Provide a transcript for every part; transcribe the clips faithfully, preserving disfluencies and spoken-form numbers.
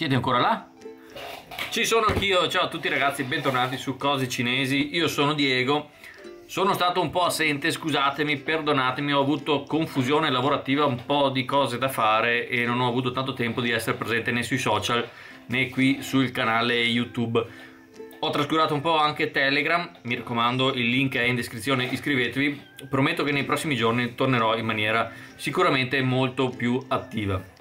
Siete ancora là? Ci sono anch'io, ciao a tutti ragazzi, bentornati su Cose Cinesi, io sono Diego, sono stato un po' assente, scusatemi, perdonatemi, ho avuto confusione lavorativa, un po' di cose da fare e non ho avuto tanto tempo di essere presente né sui social né qui sul canale YouTube. Ho trascurato un po' anche Telegram, mi raccomando, il link è in descrizione, iscrivetevi, prometto che nei prossimi giorni tornerò in maniera sicuramente molto più attiva.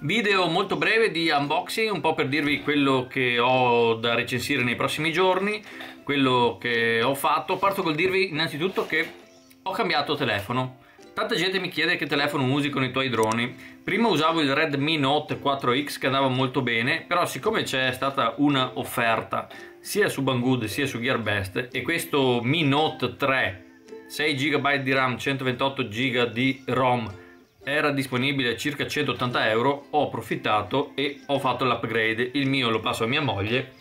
Video molto breve di unboxing, un po' per dirvi quello che ho da recensire nei prossimi giorni, quello che ho fatto. Parto col dirvi innanzitutto che ho cambiato telefono. Tanta gente mi chiede che telefono usi con i tuoi droni. Prima usavo il Redmi Note quattro X che andava molto bene, però siccome c'è stata una offerta sia su Banggood sia su Gearbest e questo Mi Note tre sei giga di RAM, centoventotto giga di ROM era disponibile a circa centottanta euro, ho approfittato e ho fatto l'upgrade. Il mio lo passo a mia moglie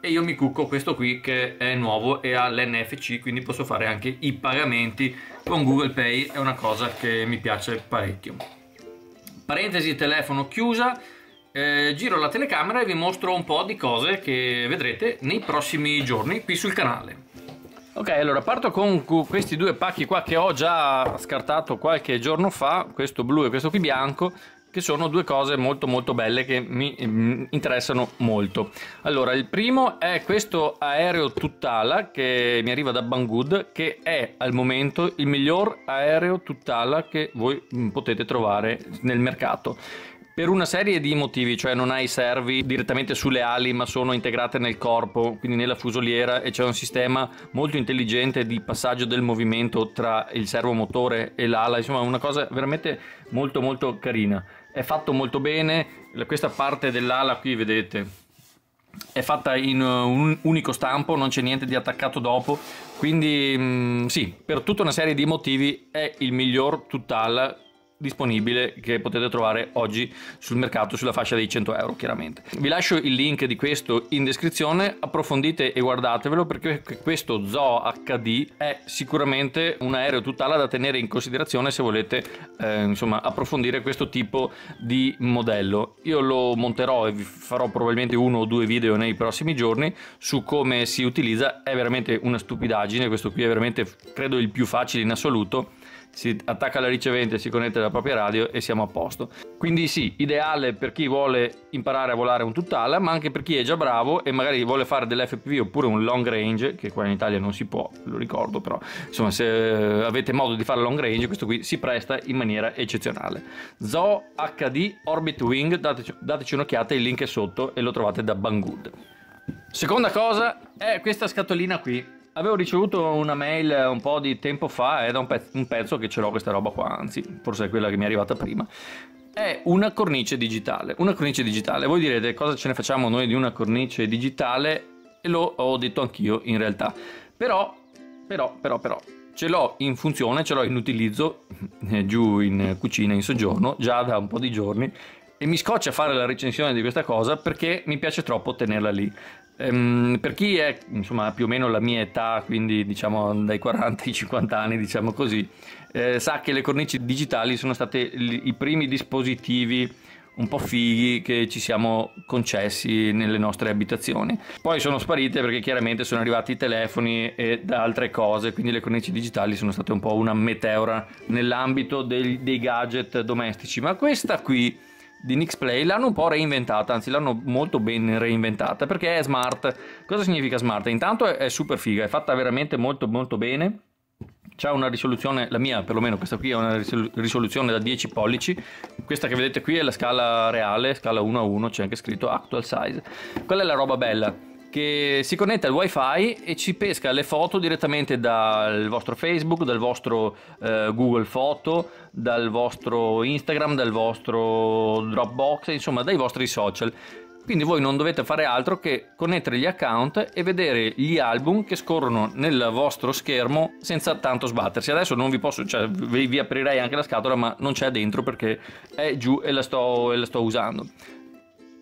e io mi cucco questo qui che è nuovo e ha l'N F C, quindi posso fare anche i pagamenti con Google Pay, è una cosa che mi piace parecchio. Parentesi telefono chiusa, eh, giro la telecamera e vi mostro un po' di cose che vedrete nei prossimi giorni qui sul canale. Ok, allora parto con questi due pacchi qua che ho già scartato qualche giorno fa, questo blu e questo qui bianco, che sono due cose molto molto belle che mi interessano molto. Allora, il primo è questo aereo tutt'ala che mi arriva da Banggood, che è al momento il miglior aereo tutt'ala che voi potete trovare nel mercato. Per una serie di motivi, cioè non ha i servi direttamente sulle ali ma sono integrate nel corpo, quindi nella fusoliera, e c'è un sistema molto intelligente di passaggio del movimento tra il servomotore e l'ala, insomma una cosa veramente molto molto carina. È fatto molto bene, questa parte dell'ala qui vedete è fatta in un unico stampo, non c'è niente di attaccato dopo, quindi sì, per tutta una serie di motivi è il miglior tutt'ala disponibile che potete trovare oggi sul mercato sulla fascia dei cento euro. Chiaramente vi lascio il link di questo in descrizione, approfondite e guardatevelo perché questo Z O H D è sicuramente un aereo tutt'ala da tenere in considerazione se volete eh, insomma approfondire questo tipo di modello. Io lo monterò e vi farò probabilmente uno o due video nei prossimi giorni su come si utilizza. È veramente una stupidaggine, questo qui è veramente credo il più facile in assoluto. Si attacca alla ricevente, si connette alla propria radio e siamo a posto. Quindi sì, ideale per chi vuole imparare a volare un tutt'ala, ma anche per chi è già bravo e magari vuole fare dell'F P V oppure un long range, che qua in Italia non si può, lo ricordo, però insomma se avete modo di fare long range questo qui si presta in maniera eccezionale. Z O H D Orbit Wing, dateci, dateci un'occhiata, il link è sotto e lo trovate da Banggood. Seconda cosa è questa scatolina qui. Avevo ricevuto una mail un po' di tempo fa, è da un pezzo, un pezzo che ce l'ho questa roba qua, anzi forse è quella che mi è arrivata prima. È una cornice digitale, una cornice digitale. Voi direte cosa ce ne facciamo noi di una cornice digitale, e lo ho detto anch'io in realtà. Però, però, però, però, ce l'ho in funzione, ce l'ho in utilizzo, giù in cucina, in soggiorno, già da un po' di giorni. E mi scoccia fare la recensione di questa cosa perché mi piace troppo tenerla lì. Ehm, per chi è insomma più o meno la mia età, quindi diciamo dai quaranta ai cinquanta anni, diciamo così, eh, sa che le cornici digitali sono state i primi dispositivi un po' fighi che ci siamo concessi nelle nostre abitazioni. Poi sono sparite perché chiaramente sono arrivati i telefoni e altre cose, quindi le cornici digitali sono state un po' una meteora nell'ambito dei, dei gadget domestici. Ma questa qui di Nixplay l'hanno un po' reinventata, anzi l'hanno molto ben reinventata perché è smart. Cosa significa smart? Intanto è super figa, è fatta veramente molto molto bene, c'ha una risoluzione, la mia perlomeno questa qui è una risoluzione da dieci pollici, questa che vedete qui è la scala reale, scala uno a uno, c'è anche scritto actual size. Quella è la roba bella, che si connette al wifi e ci pesca le foto direttamente dal vostro Facebook, dal vostro eh, Google Foto, dal vostro Instagram, dal vostro Dropbox, insomma dai vostri social. Quindi voi non dovete fare altro che connettere gli account e vedere gli album che scorrono nel vostro schermo senza tanto sbattersi. Adesso non vi posso, cioè vi, vi aprirei anche la scatola ma non c'è dentro perché è giù e la sto, e la sto usando.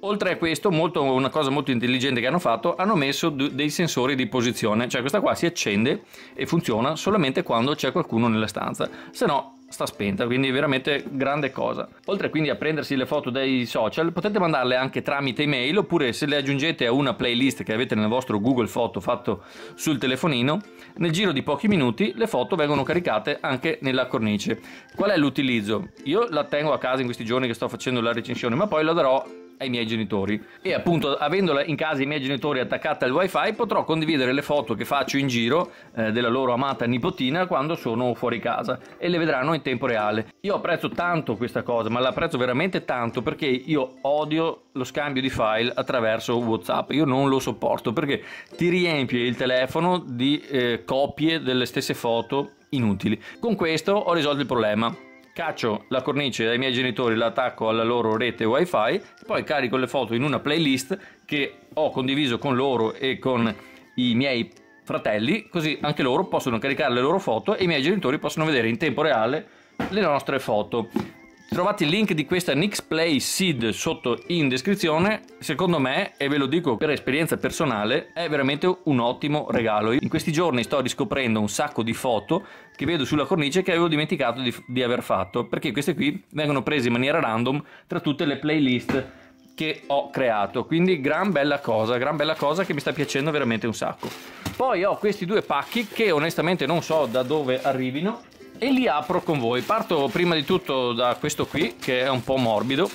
Oltre a questo, molto, una cosa molto intelligente che hanno fatto, hanno messo dei sensori di posizione, cioè questa qua si accende e funziona solamente quando c'è qualcuno nella stanza, se no sta spenta, quindi veramente grande cosa. Oltre quindi a prendersi le foto dei social, potete mandarle anche tramite email, oppure se le aggiungete a una playlist che avete nel vostro Google Foto fatto sul telefonino, nel giro di pochi minuti le foto vengono caricate anche nella cornice. Qual è l'utilizzo? Io la tengo a casa in questi giorni che sto facendo la recensione, ma poi la darò ai miei genitori, e appunto avendola in casa i miei genitori attaccata al wifi potrò condividere le foto che faccio in giro eh, della loro amata nipotina quando sono fuori casa, e le vedranno in tempo reale. Io apprezzo tanto questa cosa, ma l'apprezzo veramente tanto, perché io odio lo scambio di file attraverso WhatsApp. Io non lo sopporto perché ti riempie il telefono di eh, copie delle stesse foto inutili. Con questo ho risolto il problema. Caccio la cornice dai miei genitori, la attacco alla loro rete wifi, poi carico le foto in una playlist che ho condiviso con loro e con i miei fratelli, così anche loro possono caricare le loro foto e i miei genitori possono vedere in tempo reale le nostre foto. Trovate il link di questa Nixplay Seed sotto in descrizione. Secondo me, e ve lo dico per esperienza personale, è veramente un ottimo regalo. In questi giorni sto riscoprendo un sacco di foto che vedo sulla cornice che avevo dimenticato di, di aver fatto, perché queste qui vengono prese in maniera random tra tutte le playlist che ho creato. Quindi gran bella cosa, gran bella cosa che mi sta piacendo veramente un sacco. Poi ho questi due pacchi che onestamente non so da dove arrivino, e li apro con voi. Parto prima di tutto da questo qui che è un po' morbido,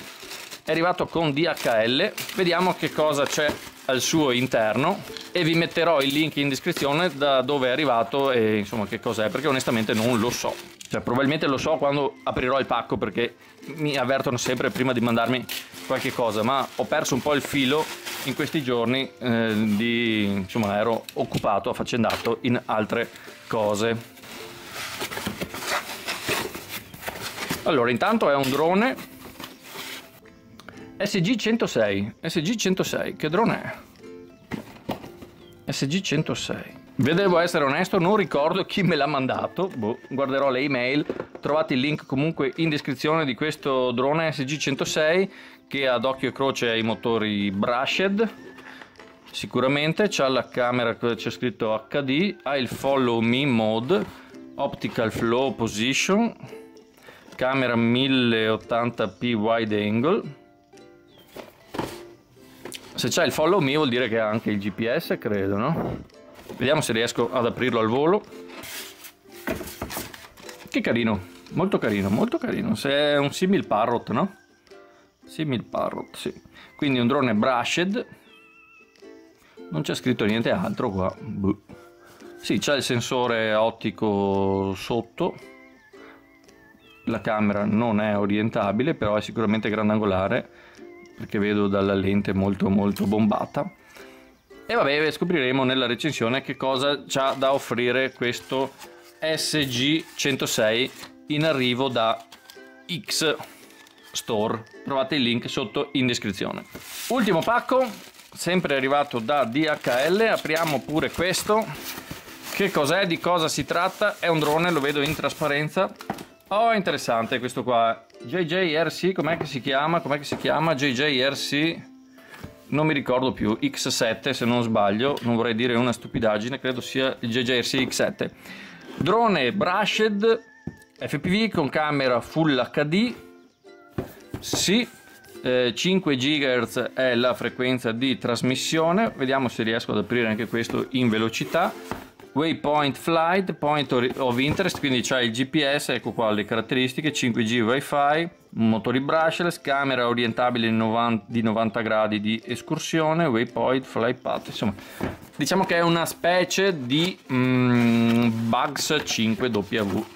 è arrivato con D H L, vediamo che cosa c'è al suo interno e vi metterò il link in descrizione da dove è arrivato e insomma che cos'è, perché onestamente non lo so. Cioè probabilmente lo so quando aprirò il pacco, perché mi avvertono sempre prima di mandarmi qualche cosa, ma ho perso un po' il filo in questi giorni eh, di, insomma ero occupato, affaccendato in altre cose. Allora, intanto è un drone S G centosei. S G centosei, che drone è? S G centosei. Vi devo essere onesto, non ricordo chi me l'ha mandato, boh, guarderò le email. Trovate il link comunque in descrizione di questo drone S G centosei che ad occhio e croce ha i motori brushed. Sicuramente c'ha la camera, c'è scritto H D, ha il follow me mode, optical flow position, camera mille ottanta p wide angle. Se c'è il follow me vuol dire che ha anche il G P S, credo, no? Vediamo se riesco ad aprirlo al volo. Che carino, molto carino, molto carino. Se è un simil parrot, no? Simil parrot, sì. Quindi un drone brushed. Non c'è scritto niente altro qua. Buh. Sì, c'è il sensore ottico sotto. La camera non è orientabile, però è sicuramente grandangolare, perché vedo dalla lente molto molto bombata. E vabbè, scopriremo nella recensione che cosa c'ha da offrire questo S G centosei in arrivo da X Store. Trovate il link sotto in descrizione. Ultimo pacco, sempre arrivato da D H L, apriamo pure questo. Che cos'è? Di cosa si tratta? È un drone, lo vedo in trasparenza. Oh, interessante questo qua. J J R C, com'è che si chiama? Com'è che si chiama? J J R C, non mi ricordo più, X sette se non sbaglio, non vorrei dire una stupidaggine, credo sia il J J R C X sette. Drone brushed, F P V con camera Full H D, sì, eh, cinque gigahertz è la frequenza di trasmissione, vediamo se riesco ad aprire anche questo in velocità. Waypoint flight, point of interest, quindi c'è il G P S, ecco qua le caratteristiche, cinque G wifi, motori brushless, camera orientabile di novanta gradi di escursione, waypoint, flight path, insomma diciamo che è una specie di mm, Bugs cinque W.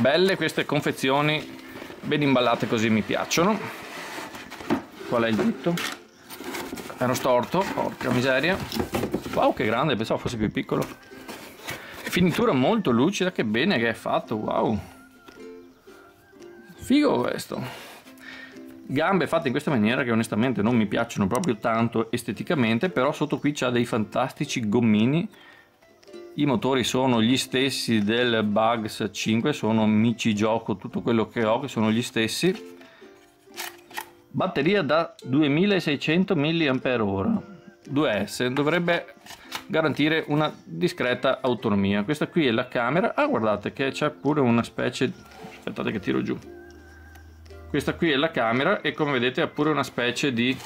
Belle queste confezioni, ben imballate così mi piacciono. Qual è il dito? Ero storto, porca miseria. Wow, che grande, pensavo fosse più piccolo. Finitura molto lucida, che bene che è fatto, wow, figo questo. Gambe fatte in questa maniera che onestamente non mi piacciono proprio tanto esteticamente, però sotto qui c'ha dei fantastici gommini. I motori sono gli stessi del Bugs cinque, sono, mi ci gioco tutto quello che ho che sono gli stessi. Batteria da duemilaseicento milliamperi ora, due S, dovrebbe garantire una discreta autonomia. Questa qui è la camera. Ah, guardate che c'è pure una specie aspettate che tiro giù. Questa qui è la camera e come vedete ha pure una specie di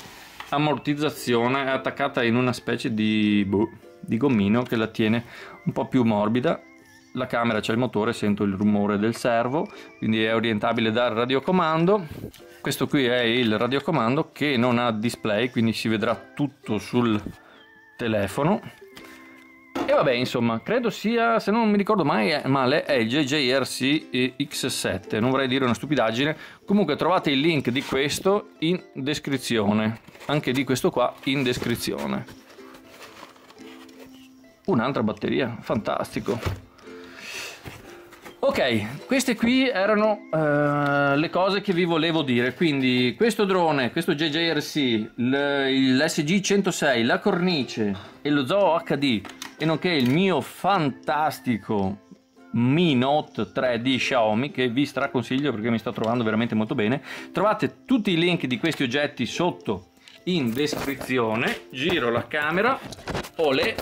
ammortizzazione attaccata in una specie di, boh, di gommino che la tiene un po' più morbida. La camera c'è il motore, sento il rumore del servo, quindi è orientabile dal radiocomando. Questo qui è il radiocomando che non ha display, quindi si vedrà tutto sul telefono. E vabbè, insomma, credo sia, se non mi ricordo mai male, è il J J R C X sette, non vorrei dire una stupidaggine. Comunque trovate il link di questo in descrizione, anche di questo qua in descrizione. Un'altra batteria, fantastico. Ok, queste qui erano uh, le cose che vi volevo dire, quindi questo drone, questo J J R C, l'S G centosei, la cornice e lo Z O H D, e nonché il mio fantastico Mi Note tre di Xiaomi, che vi straconsiglio perché mi sto trovando veramente molto bene. Trovate tutti i link di questi oggetti sotto in descrizione. Giro la camera, olè,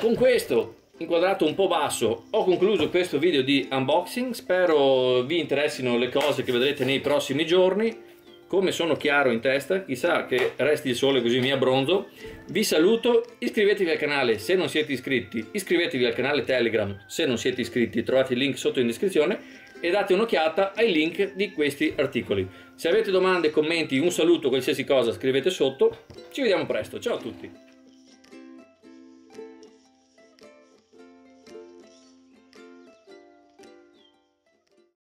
con questo inquadrato un po' basso ho concluso questo video di unboxing. Spero vi interessino le cose che vedrete nei prossimi giorni. Come sono chiaro in testa, chissà che resti il sole così mi abbronzo. Vi saluto, iscrivetevi al canale se non siete iscritti, iscrivetevi al canale Telegram se non siete iscritti, trovate il link sotto in descrizione, e date un'occhiata ai link di questi articoli. Se avete domande, commenti, un saluto, qualsiasi cosa scrivete sotto. Ci vediamo presto, ciao a tutti!